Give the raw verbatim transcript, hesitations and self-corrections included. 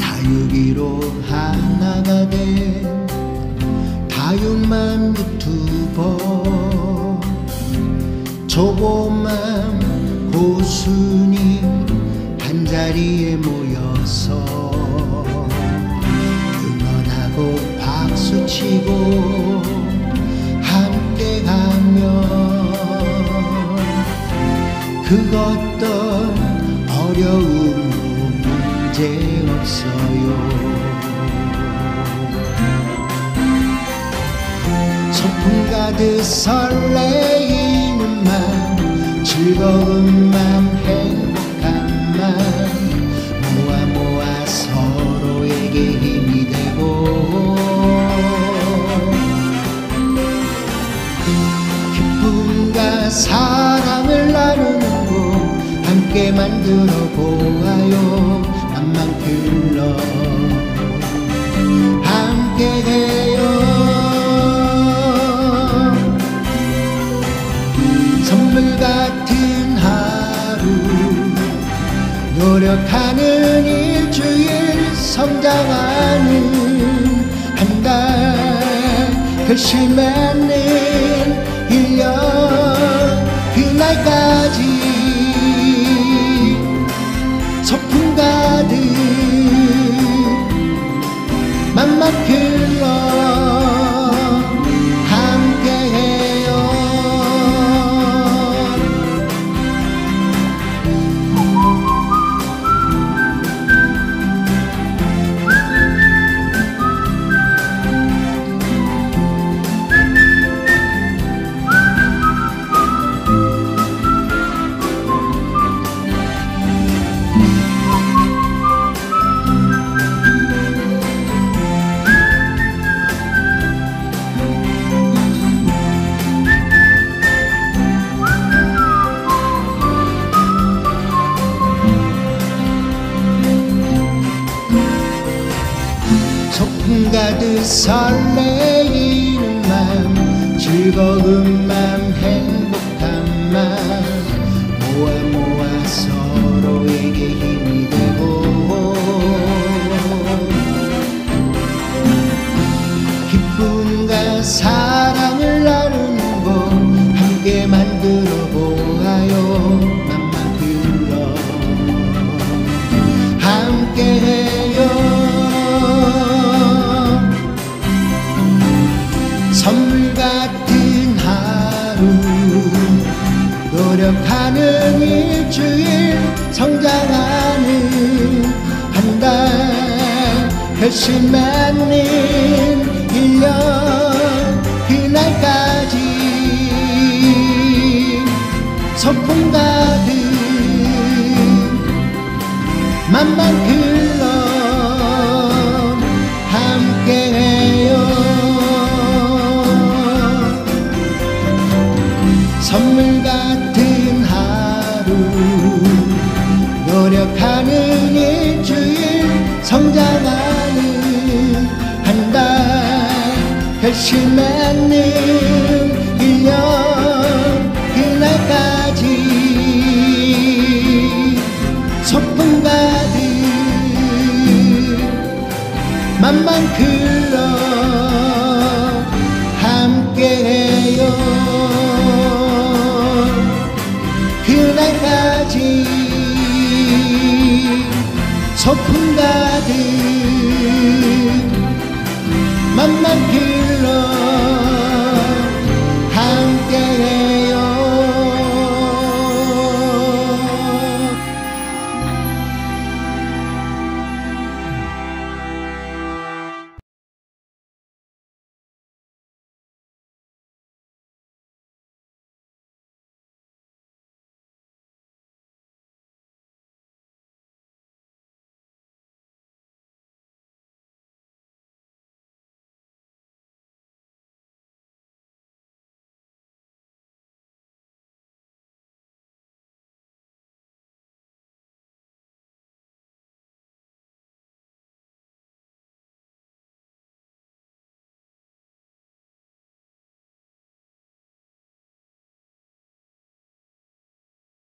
다육이로 하나가 된 다육맘 유튜버 조그만 고수님 한자리에 모여서 응원하고 박수치고 함께 가면 그것도 어려움도 문제 없어요. 소풍 가듯 설레이는 맘, 즐거운 맘, 행복한 맘 모아 모아 서로에게 힘이 되고 기쁨과 사랑을 나누는 곳 함께 만들어 보아요. 만만클럽 함께 돼요. 선물 같은 하루, 노력하는 일주일, 성장하는 한 달, 결심하는 일 년, 그날까지 만만클럽 소풍 가듯 설레이는 맘, 즐거운 맘, 행복한 맘 모아 모아 서로에게 힘이 되고 기쁨과 사랑을 나누는 곳 함께 만들어 보아요. 만만클럽 함께 해요. 선물 같은 하루, 노력하는 일주일, 성장하는 한 달, 결심하는 일 년, 그날까지 소풍 가득 만만클럽 함께 해요. 선물 같은 하루, 노력하는 일주일, 성장하는 한 달, 결심하는 일 년, 그날까지 소풍 가득 만만클럽 함께해요. 그날까지 소풍 가득 만만클럽.